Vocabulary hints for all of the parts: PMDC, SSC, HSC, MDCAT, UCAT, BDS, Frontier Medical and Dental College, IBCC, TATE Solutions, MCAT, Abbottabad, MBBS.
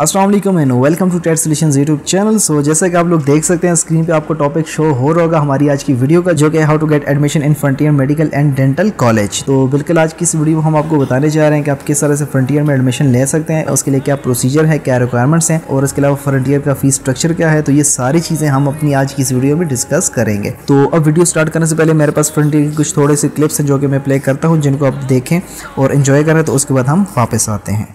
अस्सलाम वालेकुम and welcome to TET solutions YouTube channel. So जैसा कि आप लोग देख सकते हैं स्क्रीन पे आपको टॉपिक शो हो रहा होगा हमारी आज की वीडियो का, जो कि how to get admission in Frontier Medical and Dental College. तो बिल्कुल आज की इस वीडियो में हम आपको बताने जा रहे हैं कि आप किस तरह से फ्रंटियर में एडमिशन ले सकते हैं, उसके लिए क्या प्रोसीजर है, क्या रिक्वायरमेंट्स हैं और इसके अलावा फ्रंटियर का फीस स्ट्रक्चर क्या है। तो ये सारी चीज़ें हम अपनी आज की इस वीडियो में डिस्कस करेंगे। तो अब वीडियो स्टार्ट करने से पहले मेरे पास फ्रंटियर के कुछ थोड़े से क्लिप्स हैं जो कि मैं प्ले करता हूँ, जिनको आप देखें और इन्जॉय करें। तो उसके बाद हम वापस आते हैं।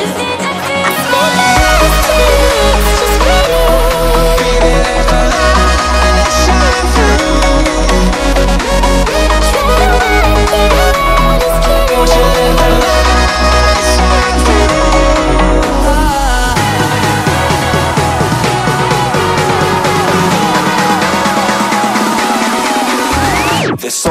just need to feel it, just feel it. Baby, let my light shine through. Won't you let my light shine through? There's so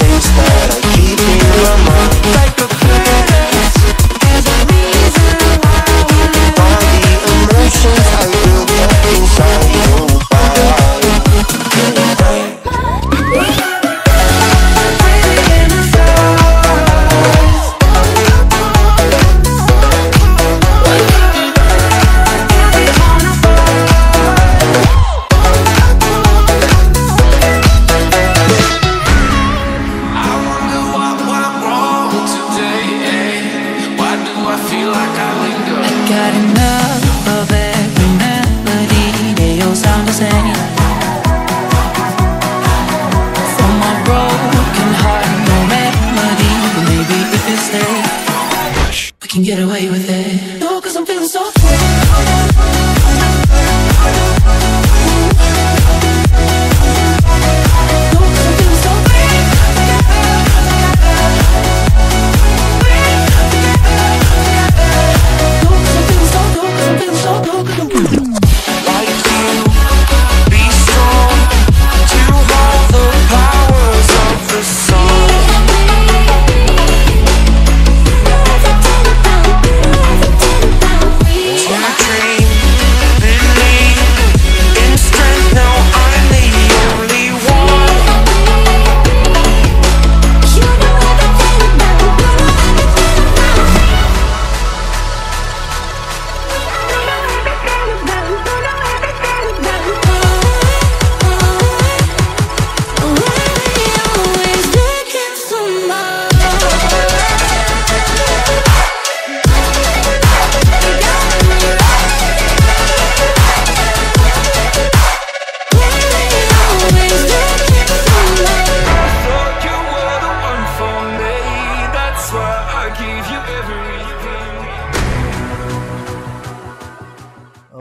things that I keep in my mind.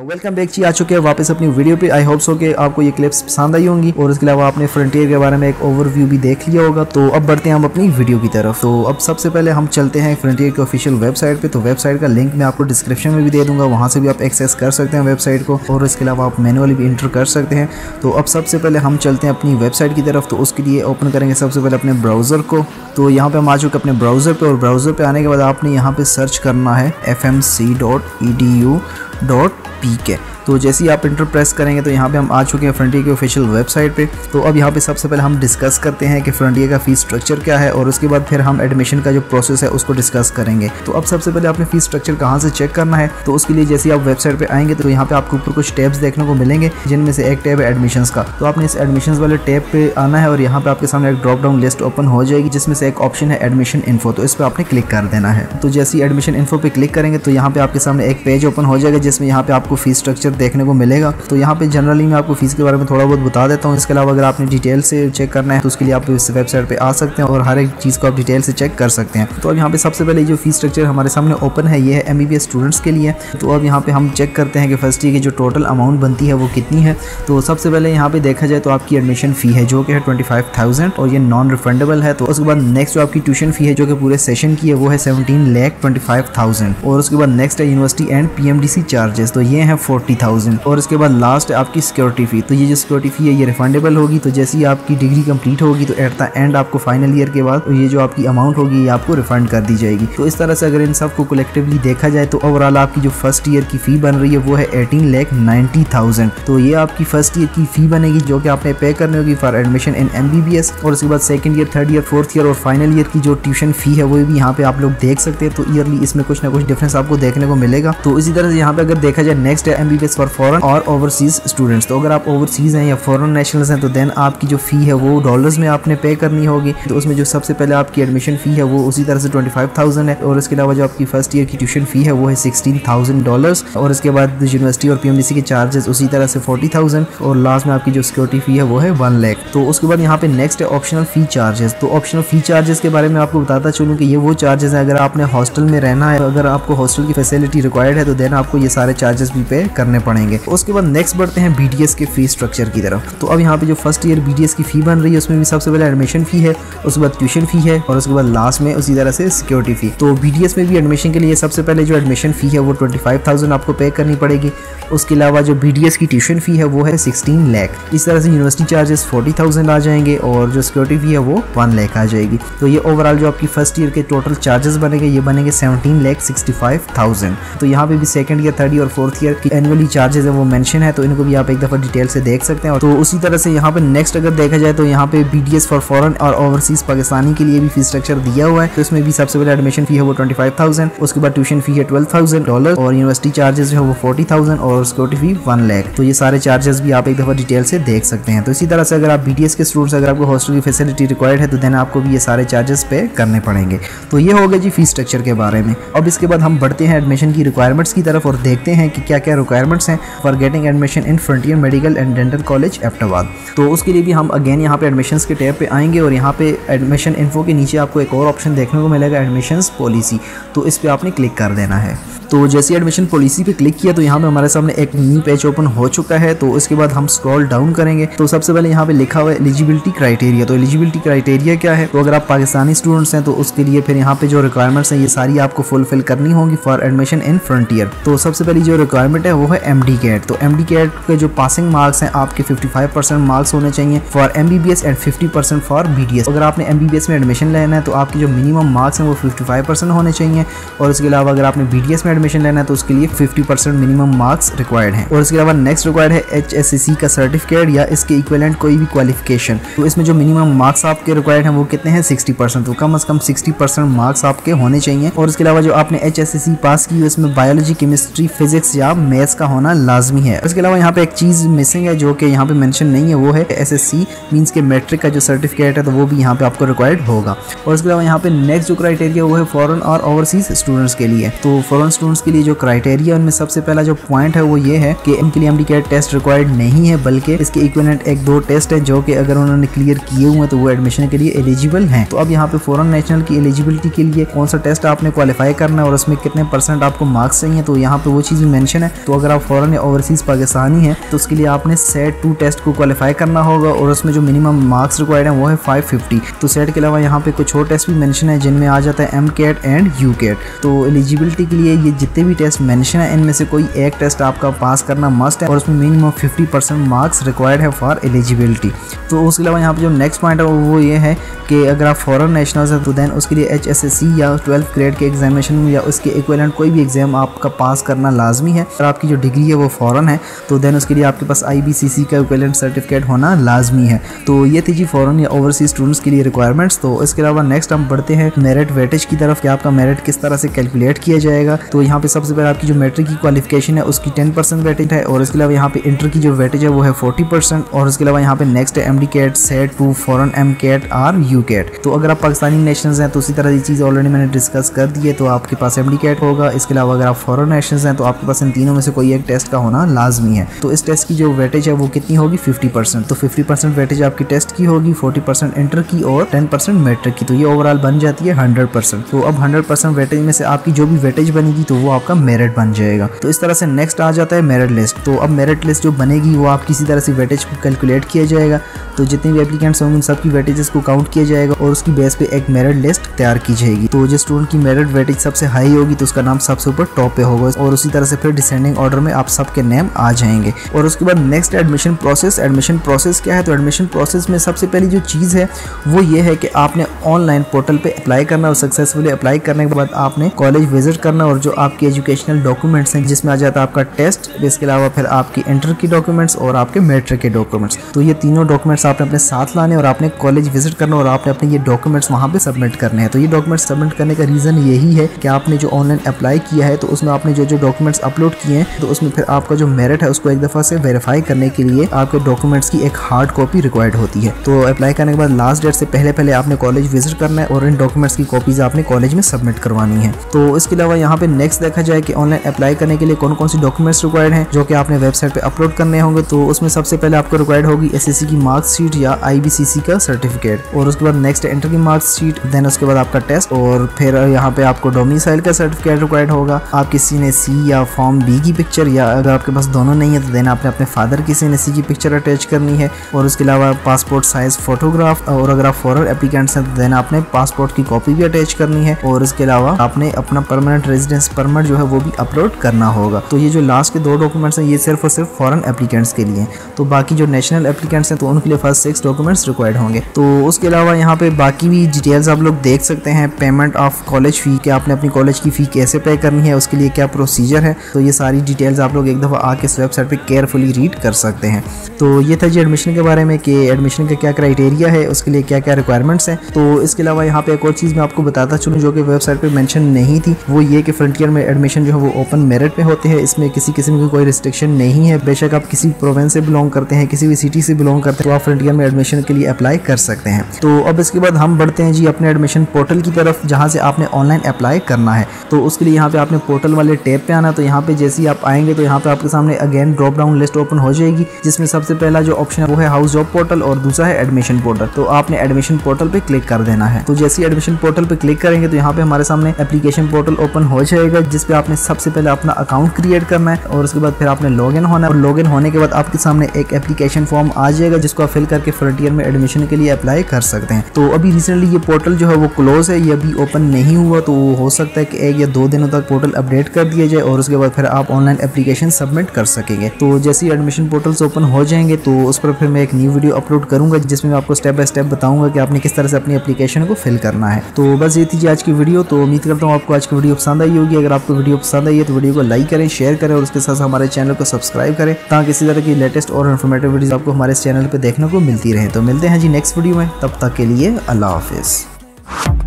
Welcome back जी, आ चुके हैं वापस अपनी video पे। I hope so कि आपको ये क्लिप्स पसंद आई होंगी और इसके अलावा आपने फ्रंटियर के बारे में एक ओवरव्यू भी देख लिया होगा। तो अब बढ़ते हैं हम अपनी वीडियो की तरफ। तो अब सबसे पहले हम चलते हैं फ्रंटियर के ऑफिशियल वेबसाइट पे। तो वेबसाइट का लिंक मैं आपको डिस्क्रिप्शन में भी दे दूंगा, वहाँ से भी आप एक्सेस कर सकते हैं वेबसाइट को और इसके अलावा आप मैनुअली भी इंटर कर सकते हैं। तो अब सबसे पहले हम चलते हैं अपनी वेबसाइट की तरफ। तो उसके लिए ओपन करेंगे सबसे पहले अपने ब्राउज़र को। तो यहाँ पर हम आ चुके अपने ब्राउज़र पर और ब्राउज़र पर आने के बाद आपने यहाँ पर सर्च करना है fmc.edu.pk। तो जैसे ही आप इंटर प्रेस करेंगे तो यहाँ पे हम आ चुके हैं फ्रंटियर के ऑफिशियल वेबसाइट पे। तो अब यहाँ पे सबसे पहले हम डिस्कस करते हैं कि फ्रंटियर का फीस स्ट्रक्चर क्या है और उसके बाद फिर हम एडमिशन का जो प्रोसेस है उसको डिस्कस करेंगे। तो अब सबसे पहले आपने फीस स्ट्रक्चर कहाँ से चेक करना है, तो उसके लिए जैसे आप वेबसाइट पर आएंगे तो यहाँ पे आपको ऊपर कुछ टैब्स देखने को मिलेंगे, जिनमें से एक टैब है एडमिशन का। तो आपने इस एडमिशन वाले टैब पर आना है और यहाँ पे आपके सामने एक ड्रॉप डाउन लिस्ट ओपन हो जाएगी, जिसमें से एक ऑप्शन है एडमिशन इन्फो। तो इस पर आपने क्लिक कर देना है। तो जैसे ही एडमिशन इन्फो पे क्लिक करेंगे तो यहाँ पे आपके सामने एक पेज ओपन हो जाएगा, जिसमें यहाँ पे आपको फीस स्ट्रक्चर देखने को मिलेगा। तो यहाँ पे जनरली मैं आपको फीस के बारे में थोड़ा बहुत बता देता हूँ। इसके अलावा अगर आपने डिटेल से चेक करना है तो उसके लिए आप इस वेबसाइट पे आ सकते हैं और हर एक चीज़ को आप डिटेल से चेक कर सकते हैं। तो अब यहाँ पे सबसे पहले जो फीस स्ट्रक्चर हमारे सामने ओपन है ये है MBBS स्टूडेंट्स के लिए। तो अब यहाँ पे हम चेक करते हैं कि फर्स्ट ईयर की जो टोटल अमाउंट बनती है वो कितनी है। तो सबसे पहले यहाँ पे देखा जाए तो आपकी एडमिशन फ़ी है जो कि है 25,000 और ये नॉन रिफंडेबल है। तो उसके बाद नेक्स्ट जो आपकी ट्यूशन फ़ी है जो कि पूरे सेशन की है वो है 17,25,000 और उसके बाद नेक्स्ट है यूनिवर्सिटी एंड PMDC चार्जेस। तो ये है 40,000। $10,000 और उसके बाद लास्ट आपकी सिक्योरिटी फ़ी। तो ये जो सिक्योरिटी फ़ी है ये रिफंडेबल होगी। तो जैसे ही आपकी डिग्री कंप्लीट होगी तो एट द एंड आपको फाइनल ईयर के बाद ये जो आपकी अमाउंट होगी ये आपको रिफंड कर दी जाएगी। तो इस तरह से अगर इन सबको कलेक्टिवली देखा जाए तो ओवरऑल आपकी जो फर्स्ट ईयर की फ़ी बन रही है वो है 18,90,000। तो ये आपकी फर्स्ट ईयर की फ़ी बनेगी जो कि आपने पे करनी होगी फॉर एडमिशन इन MBBS। और उसके बाद second year, third year, fourth year और फाइनल ईयर की जो ट्यूशन फ़ी है वो भी यहाँ पे आप लोग देख सकते हैं। तो ईयरली इसमें कुछ ना कुछ डिफरेंस आपको देखने को मिलेगा। तो इसी तरह से यहाँ पे अगर देखा जाए नेक्स्ट है MBBS फॉर फॉरन और ओवरसीज स्टूडेंट्स। तो अगर आप ओवरसीज हैं या फॉरन नेशनल्स हैं तो देन आपकी जो फ़ी है वो डॉलर्स में आपने पे करनी होगी। तो उसमें जो सबसे पहले आपकी एडमिशन फ़ी है वो उसी तरह से 25,000 है और उसके अलावा जो आपकी फर्स्ट ईयर की ट्यूशन फ़ी है वो है $16,000 और उसके बाद यूनिवर्सिटी और PMDC के चार्जेस उसी तरह से 40,000 और लास्ट में आपकी जो सिक्योरिटी फ़ी है वो है 1 लाख। तो उसके बाद यहाँ पे नेक्स्ट है ऑप्शनल फ़ी चार्जेस। तो ऑप्शनल फ़ी चार्जेस के बारे में आपको बताता चलूँ कि ये वो चार्जेस हैं अगर आपने हॉस्टल में रहना है, अगर आपको हॉस्टल की फैसिलिटी रिक्वायर्ड है तो देन आपको ये सारे चार्जेस भी पे करने पड़ेंगे। उसके बाद नेक्स्ट बढ़ते हैं BDS के फ़ी स्ट्रक्चर की तरफ। तो अब यहाँ पे जो फर्स्ट ईयर BDS की फ़ी बन रही है उसमें भी सबसे पहले एडमिशन फ़ी है, उसके बाद ट्यूशन फ़ी है और उसके बाद लास्ट में उसी तरह से सिक्योरिटी फ़ी। तो BDS में भी एडमिशन के लिए सबसे पहले जो एडमिशन फ़ी है वो 25,000 आपको पे करनी पड़ेगी। उसके अलावा जो BDS की ट्यूशन फ़ी है वो है 16 लाख। इस तरह से यूनिवर्सिटी चार्जेस 40,000 आ जाएंगे और जो सिक्योरिटी फ़ी है वो 1 लाख आ जाएगी। तो ये ओवरऑल जो आपकी फर्स्ट ईयर के टोटल चार्जेस बनेंगे ये बनेंगे 17,65,000। तो यहाँ पे भी सेकंड ईयर, थर्ड ईयर और फोर्थ ईयर की एनुअली चार्जेस है वो मेंशन है, तो इनको भी आप एक दफ़ा डिटेल से देख सकते हैं। तो उसी तरह से यहाँ पर नेक्स्ट अगर देखा जाए तो यहाँ पे BDS फॉर फॉरन और ओवरसीज़ पाकिस्तानी के लिए भी फी स्ट्रक्चर दिया हुआ है। तो इसमें भी सबसे पहले एडमिशन फ़ी है वो 25,000, उसके बाद ट्यूशन फ़ी है $12,000 और यूनिवर्सिटी चार्जेस है वो 40,000 और सिक्योरिटी फ़ी 1 लाख। तो ये सारे चार्जेस भी आप एक दफ़ा डिटेल से देख सकते हैं। तो इसी तरह से अगर आप BDS के स्टूडेंट्स, अगर आपको हॉस्टल की फैसिलिटी रिक्वायर्ड है तो देन आपको भी ये सारे चार्जेस पे करने पड़ेंगे। तो ये हो गया जी फी स्ट्रक्चर के बारे में। अब इसके बाद हम बढ़ते हैं एडमिशन की रिक्वायरमेंट्स की तरफ और देखते हैं कि क्या क्या रिक्वायरमेंट्स हैं for getting admission in Frontier Medical and Dental College Abbottabad. तो उसके लिए भी हम अगेन यहाँ पे एडमिशंस के टैब पे आएंगे और यहाँ पे एडमिशन इन्फो के नीचे आपको एक और ऑप्शन देखने को मिलेगा, एडमिशंस पॉलिसी। तो इस पर आपने क्लिक कर देना है। तो जैसे एडमिशन पॉलिसी पे क्लिक किया तो यहाँ पे हमारे सामने एक न्यू पेज ओपन हो चुका है। तो उसके बाद हम स्क्रॉल डाउन करेंगे तो सबसे पहले यहाँ पे लिखा हुआ है एलिजिबिलिटी क्राइटेरिया। तो एलिजिबिलिटी क्राइटेरिया क्या है? तो अगर आप पाकिस्तानी स्टूडेंट्स हैं तो उसके लिए फिर यहाँ पे जो रिक्वायरमेंट्स हैं ये सारी आपको फुलफिल करनी होगी फॉर एडमिशन इन फ्रंटियर। तो सबसे पहली जो रिक्वायरमेंट है वो है MDCAT। तो MDCAT के जो पासिंग मार्क्स हैं आपके 55% मार्क्स होने चाहिए for MBBS and 50% for BDS। अगर आपने MBBS में एडमिशन लेना है तो आपके जो मिनिमम मार्क्स हैं वो 55% होने चाहिए और उसके अलावा अगर आपने BDS में एडमिशन लेना है तो उसके लिए 50% मिनिमम मार्क्स रिक्वायर्ड है। और उसके अलावा नेक्स्ट रिक्वायर्ड है HSC का सर्टिफिकेट या इसके इक्विवेलेंट कोई भी क्वालिफिकेशन। तो इसमें जो मिनिमम मार्क्स आपके रिक्वायर्ड हैं वो कितने हैं? 60%। तो कम से कम 60% मार्क्स आपके होने चाहिए। और उसके अलावा जो आपने HSC पास की उसमें बायोलॉजी, केमिस्ट्री, फिजिक्स या मैथ्स का होना लाजमी है। उसके अलावा यहाँ पे एक चीज़ मिसिंग है जो कि यहाँ पे मेंशन नहीं है, वो है SSC मींस के मैट्रिक का जो सर्टिफिकेट है तो वो भी यहाँ पे आपको रिक्वायर्ड होगा। और उसके अलावा यहाँ पे नेक्स्ट जो क्राइटेरिया वो है फॉरेन और ओवरसीज स्टूडेंट्स के लिए। तो फॉरेन स्टूडेंट्स के लिए जो क्राइटेरिया उनमें सबसे पहला जो पॉइंट है वो ये है कि इनके लिए MDCAT टेस्ट रिक्वायर्ड नहीं है बल्कि इसके इक्विवेलेंट 1-2 टेस्ट है जो कि अगर उन्होंने क्लियर किए हुए हैं तो वो एडमिशन के लिए एलिजिबल हैं। तो अब यहाँ पे फॉरेन नेशनल की एलिजिबिलिटी के लिए कौन सा टेस्ट आपने क्वालिफाई करना है और उसमें कितने परसेंट आपको मार्क्स चाहिए तो यहाँ पे वो चीज़ मेंशन है। तो अगर आप फॉरेन या ओवरसीज पाकिस्तानी हैं तो उसके लिए आपने SET 2 टेस्ट को क्वालिफाई करना होगा और उसमें जो मिनिमम मार्क्स रिक्वायर्ड है वो है 550। तो SET के अलावा यहाँ पे कुछ और टेस्ट भी मेंशन है जिनमें आ जाता है MCAT एंड UCAT। तो एलिजिबिलिटी के लिए ये जितने भी टेस्ट मेंशन है इनमें से कोई एक टेस्ट आपका पास करना मस्ट है और उसमें मिनिमम 50% मार्क्स रिक्वायर्ड है फॉर एलिजिबिलिटी। तो उसके अलावा यहाँ पे जो नेक्स्ट पॉइंट है वो ये है कि अगर आप फॉरेन नेशनल्स हैं तो देन उसके लिए HSC या 12th ग्रेड के एग्जामिनेशन या उसके इक्विवेलेंट कोई भी एग्जाम आपका पास करना लाजमी है। अगर आपकी जो डिग्री है वो फॉरेन है तो देन उसके लिए आपके पास IBCC का इक्विवेलेंट सर्टिफिकेट होना लाजमी है। तो ये थी जी फॉरेन या ओवरसीज स्टूडेंट्स के लिए रिक्वायरमेंट्स। तो इसके अलावा नेक्स्ट हम बढ़ते हैं मेरिट वेटेज की तरफ कि आपका मेरिट किस तरह से कैलकुलेट किया जाएगा। तो यहाँ पे सबसे पहले आपकी जो मैट्रिक की क्वालिफिकेशन है उसकी 10% वेटेज है और इसके अलावा यहाँ पे इंटर की जो वेटेज है वो है 40% और उसके अलावा यहाँ पे नेक्स्ट है MDCAT, SET 2, फॉरेन MCAT और UCAT। तो अगर आप पाकिस्तानी नेशनल्स हैं तो उसी तरह ये चीज़ ऑलरेडी मैंने डिस्कस कर दी है तो आपके पास MDCAT होगा। इसके अलावा अगर आप फॉरेन नेशनल्स हैं तो आपके पास इन तीनों में से कोई एक टेस्ट का होना लाजमी है। तो इस टेस्ट की जो वेटेज है वो कितनी होगी? 50%। तो 50% वेटेज आपकी टेस्ट की होगी, 40% इंटर की और 10% मैट्रिक की। तो ये ओवरऑल बन जाती है 100%। तो अब 100% वेटेज में से आपकी जो भी वेटेज बनेगी तो वो आपका मेरिट बन जाएगा। तो इस तरह से नेक्स्ट आ जाता है मेरिट लिस्ट। तो अब मेरिट लिस्ट जो बनेगी वो आप किसी तरह से वेटेज को कैलकुलेट किया जाएगा। तो जितने भी एप्लीकेंट्स होंगे उन सबकी वेटेजेस को काउंट किया जाएगा और उसकी बेस पे एक मेरिट लिस्ट तैयार की जाएगी। तो जो स्टूडेंट की मेरिट वेटेज सबसे हाई होगी तो उसका नाम सबसे ऊपर टॉप पे होगा और उसी तरह से फिर डिसेंडिंग ऑर्डर में आप सबके नेम आ जाएंगे। और उसके बाद next admission process. Admission process क्या है? तो एडमिशन प्रोसेस में सबसे पहली जो चीज़ है वो ये है कि आपने ऑनलाइन पोर्टल पे अप्लाई करना और सक्सेसफुली अप्लाई करने के बाद आपने कॉलेज विजिट करना और जो आपके एजुकेशनल डॉक्यूमेंट्स हैं जिसमें आ जाता है आपका टेस्ट, इसके अलावा फिर आपकी इंटर की डॉक्यूमेंट्स और आपके मैट्रिक के डॉक्यूमेंट्स। तो ये तीनों डॉक्यूमेंट्स आपने अपने साथ लाने और आपने कॉलेज विजिट करना और आपने अपने ये डॉक्यूमेंट्स वहाँ पे सबमिट करने हैं। तो ये डॉक्यूमेंट्स सबमिट करने का रीज़न यही है कि आपने जो ऑनलाइन अप्लाई किया है तो उसमें आपने जो जो डॉक्यूमेंट्स अपलोड किए हैं तो उसमें फिर आपका जो मेरिट है उसको एक दफ़ा से वेरीफाई करने के लिए आपके डॉक्यूमेंट्स की एक हार्ड कॉपी रिक्वायर्ड होती है। तो अप्लाई करने के बाद लास्ट डेट से पहले पहले आपने कॉलेज विजिट करना है और इन डॉक्यूमेंट्स की कॉपीज आपने कॉलेज में सबमिट करवानी है। तो इसके अलावा यहाँ पे नेक्स्ट देखा जाए कि ऑनलाइन अप्लाई करने के लिए कौन कौन से डॉक्यूमेंट्स रिक्वायर्ड हैं जो कि आपने वेबसाइट पे अपलोड करने होंगे। तो उसमें सबसे पहले आपको रिक्वायर्ड होगी एसएससी की मार्कशीट या आईबीसीसी का सर्टिफिकेट और उसके बाद नेक्स्ट इंटर की मार्कशीट, देन उसके बाद आपका टेस्ट और फिर यहाँ पे आपको डोमिसाइल का सर्टिफिकेट रिक्वायर्ड होगा, आपकी सीएनएसी या फॉर्म बी की पिक्चर या अगर आपके पास दोनों नहीं है तो देन आपने अपने फादर की सीएनएसी की पिक्चर अटैच करनी है और उसके अलावा पासपोर्ट साइज फोटोग्राफ और अगर आप फॉरेन एप्लीकेंट्स हैं तो देन आपने पासपोर्ट की कॉपी भी अटैच करनी है और इसके अलावा आपने अपना परमानेंट रेजिडेंस परमिट जो है वो भी अपलोड करना होगा। तो ये जो लास्ट के दो डॉक्यूमेंट्स हैं ये सिर्फ और सिर्फ फॉरेन एप्लीकेंट्स के लिए। तो बाकी जो नेशनल एप्लीकेंट्स हैं तो उनके लिए फर्स्ट 6 डॉक्यूमेंट्स रिक्वायर्ड होंगे। तो उसके अलावा यहाँ पे बाकी भी डिटेल्स आप लोग देख सकते हैं। पेमेंट ऑफ कॉलेज फी, कि आपने अपनी कॉलेज की फी कैसे पे करनी है, उसके लिए क्या प्रोसीजर है, तो ये सारी डिटेल्स आप लोग एक दफ़ा आके इस वेबसाइट पर केयरफुली रीड कर सकते हैं। तो ये था जी एडमिशन के बारे में कि एडमिशन का क्या क्राइटेरिया है, उसके लिए क्या क्या रिक्वायरमेंट्स हैं। तो इसके अलावा यहाँ पे एक और चीज़ मैं आपको बताता चलूँ जो कि वेबसाइट पे मेंशन नहीं थी, वो ये कि फ्रंटियर में एडमिशन जो है वो ओपन मेरिट पे होते हैं। इसमें किसी किस्म की कोई रिस्ट्रिक्शन नहीं है। बेशक आप किसी प्रोविंस से बिलोंग करते हैं, किसी भी सिटी से बिलोंग करते हैं, तो आप फ्रंटियर में एडमिशन के लिए अप्लाई कर सकते हैं। तो अब इसके बाद हम बढ़ते हैं जी अपने एडमिशन पोर्टल की तरफ, जहाँ से आपने ऑनलाइन अप्लाई करना है। तो उसके लिए यहाँ पर आपने पोर्टल वाले टैब पर आना। तो यहाँ पर जैसे ही आप आएंगे तो यहाँ पर आपके सामने again drop down list open हो जाएगी, जिसमें सबसे पहला जो ऑप्शन है वो है हाउस जॉब पोर्टल और दूसरा है एडमिशन पोर्टल। तो आपने एडमिशन पोर्टल पे क्लिक कर देना है। तो जैसे ही एडमिशन पोर्टल पे क्लिक करेंगे तो यहाँ पे हमारे सामने एप्लीकेशन पोर्टल ओपन हो जाएगा, जिसपे आपने सबसे पहले अपना अकाउंट क्रिएट करना है और उसके बाद फिर आपने लॉगिन होना है और लॉगिन होने के बाद आपके सामने एक एप्लीकेशन फॉर्म आ जाएगा जिसको आप फिल करके फ्रंटियर में एडमिशन के लिए अप्लाई कर सकते हैं। तो अभी रिसेंटली ये पोर्टल जो है वो क्लोज है, ये अभी ओपन नहीं हुआ, तो हो सकता है कि 1 या 2 दिनों तक पोर्टल अपडेट कर दिया जाए और उसके बाद फिर आप ऑनलाइन एप्लीकेशन सबमिट कर सकेंगे। तो जैसे ही एडमिशन पोर्टल्स ओपन हो जाएंगे तो उस पर फिर मैं एक न्यू वीडियो अपलोड करूंगा जिसमें मैं आपको स्टेप बाय स्टेप बताऊंगा कि आपने किस तरह से अपनी एप्लीकेशन को फिल करना है। तो बस ये थी जी आज की वीडियो। तो उम्मीद करता हूँ आपको आज की वीडियो पसंद आई होगी। अगर आपको वीडियो पसंद आई है तो वीडियो को लाइक करें, शेयर करें और उसके साथ हमारे चैनल को सब्सक्राइब करें ताकि इसी तरह की लेटेस्ट और इन्फॉर्मेटिव वीडियो आपको हमारे चैनल पर देखने को मिलती रहे। तो मिलते हैं जी नेक्स्ट वीडियो में, तब तक के लिए अल्लाह हाफिज़।